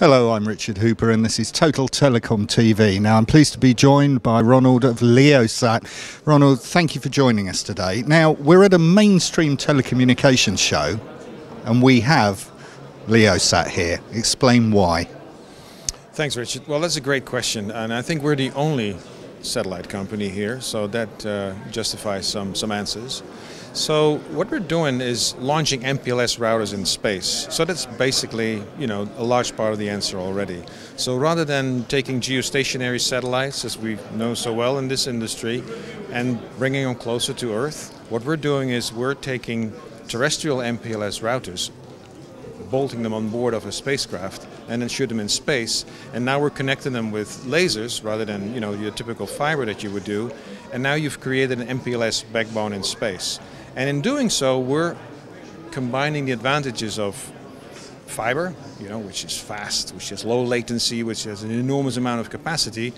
Hello, I'm Richard Hooper and this is Total Telecom TV. Now I'm pleased to be joined by Ronald of LeoSat. Ronald, thank you for joining us today. Now we're at a mainstream telecommunications show and we have LeoSat here. Explain why. Thanks, Richard. Well, that's a great question and I think we're the only satellite company here, so that justifies some answers. So what we're doing is launching MPLS routers in space. So that's basically, you know, a large part of the answer already. So rather than taking geostationary satellites, as we know so well in this industry, and bringing them closer to Earth, what we're doing is we're taking terrestrial MPLS routers, bolting them on board of a spacecraft, and then shoot them in space. And now we're connecting them with lasers rather than, you know, your typical fiber that you would do. And now you've created an MPLS backbone in space. And in doing so, we're combining the advantages of fiber, you know, which is fast, which has low latency, which has an enormous amount of capacity,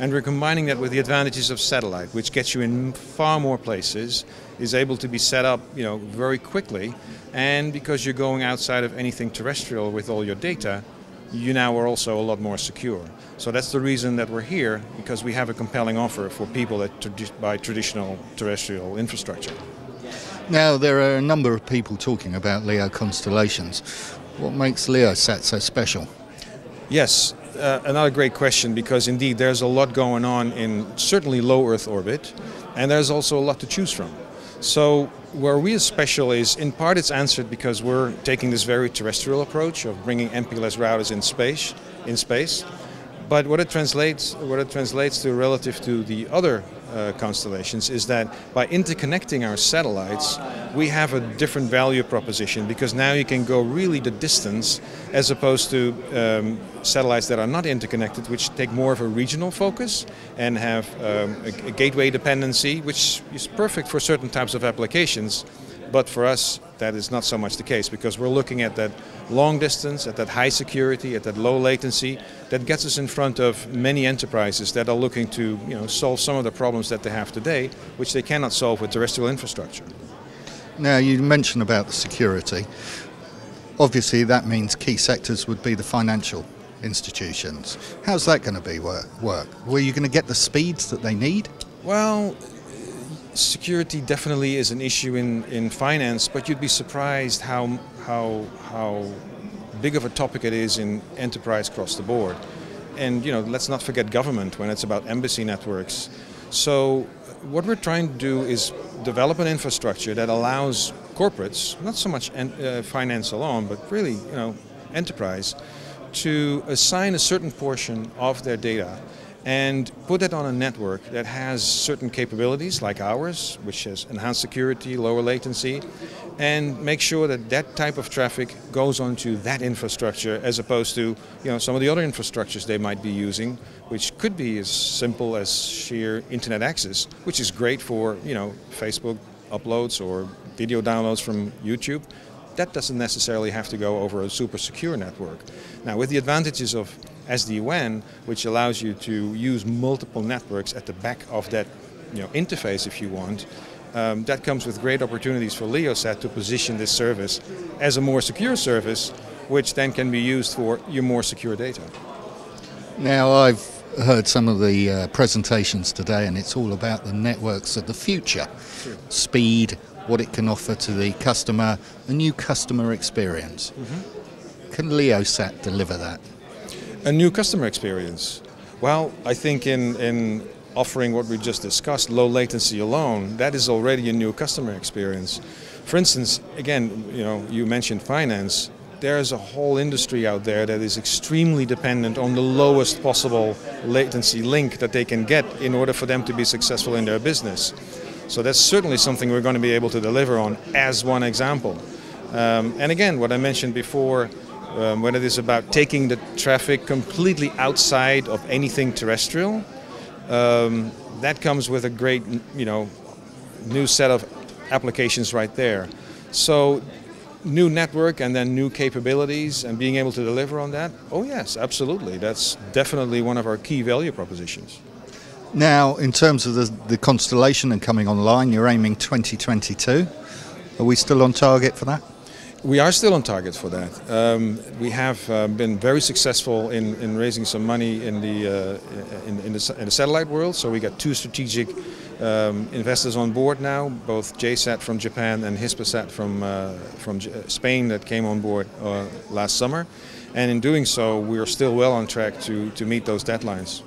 and we're combining that with the advantages of satellite, which gets you in far more places, is able to be set up, you know, very quickly, and because you're going outside of anything terrestrial with all your data, you now are also a lot more secure. So that's the reason that we're here, because we have a compelling offer for people that buy traditional terrestrial infrastructure. Now, there are a number of people talking about LEO constellations. What makes LeoSat so special? Yes, another great question, because indeed there's a lot going on in certainly low Earth orbit, and there's also a lot to choose from. So where we are special is, in part, it's answered because we're taking this very terrestrial approach of bringing MPLS routers in space. But what it translates to relative to the other constellations is that by interconnecting our satellites, we have a different value proposition, because now you can go really the distance as opposed to satellites that are not interconnected, which take more of a regional focus and have a gateway dependency, which is perfect for certain types of applications. But for us, that is not so much the case, because we're looking at that long distance, at that high security, at that low latency. That gets us in front of many enterprises that are looking to, you know, solve some of the problems that they have today, which they cannot solve with terrestrial infrastructure. Now, you mentioned about the security. Obviously, that means key sectors would be the financial institutions. How's that going to work? Were you going to get the speeds that they need? Well, security definitely is an issue in finance, but you'd be surprised how big of a topic it is in enterprise across the board. And, you know, let's not forget government when it's about embassy networks. So what we're trying to do is develop an infrastructure that allows corporates, not so much finance alone, but really, you know, enterprise, to assign a certain portion of their data and put it on a network that has certain capabilities like ours, which has enhanced security, lower latency, and make sure that that type of traffic goes onto that infrastructure as opposed to, you know, some of the other infrastructures they might be using, which could be as simple as sheer internet access, which is great for, you know, Facebook uploads or video downloads from YouTube. That doesn't necessarily have to go over a super secure network. Now, with the advantages of SD-WAN, which allows you to use multiple networks at the back of that, you know, interface if you want, that comes with great opportunities for LeoSat to position this service as a more secure service, which then can be used for your more secure data. Now, I've heard some of the presentations today, and it's all about the networks of the future. Sure. Speed, what it can offer to the customer, a new customer experience. Mm-hmm. Can LeoSat deliver that? A new customer experience. Well, I think in offering what we just discussed, low latency alone, that is already a new customer experience. For instance, again, you know, you mentioned finance. There's a whole industry out there that is extremely dependent on the lowest possible latency link that they can get in order for them to be successful in their business. So that's certainly something we're going to be able to deliver on as one example. And again, what I mentioned before, when it is about taking the traffic completely outside of anything terrestrial, that comes with a great, you know, new set of applications right there. So new network and then new capabilities and being able to deliver on that, oh yes, absolutely. That's definitely one of our key value propositions. Now, in terms of the constellation and coming online, you're aiming 2022. Are we still on target for that? We are still on target for that. We have been very successful in raising some money in the satellite world. So we got two strategic investors on board now, both JSAT from Japan and HISPASAT from Spain, that came on board last summer. And in doing so, we are still well on track to meet those deadlines.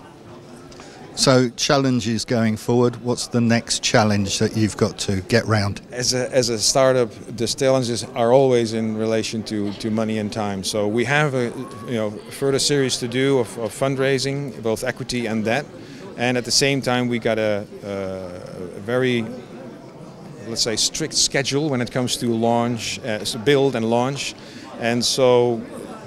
So, challenges going forward, what's the next challenge that you've got to get round? As a startup, the challenges are always in relation to money and time. So we have a further series to do of fundraising, both equity and debt. And at the same time, we got a very, let's say, strict schedule when it comes to launch, build and launch. And so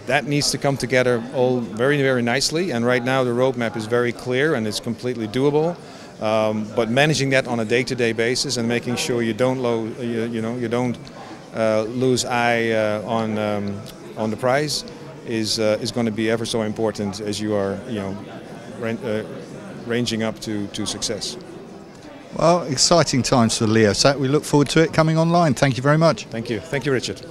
that needs to come together all very, very nicely, and right now the roadmap is very clear and it's completely doable. But managing that on a day-to-day basis and making sure you don't lose eye on the prize is going to be ever so important as you are ranging up to success. Well, exciting times for LeoSat. We look forward to it coming online. Thank you very much. Thank you. Thank you, Richard.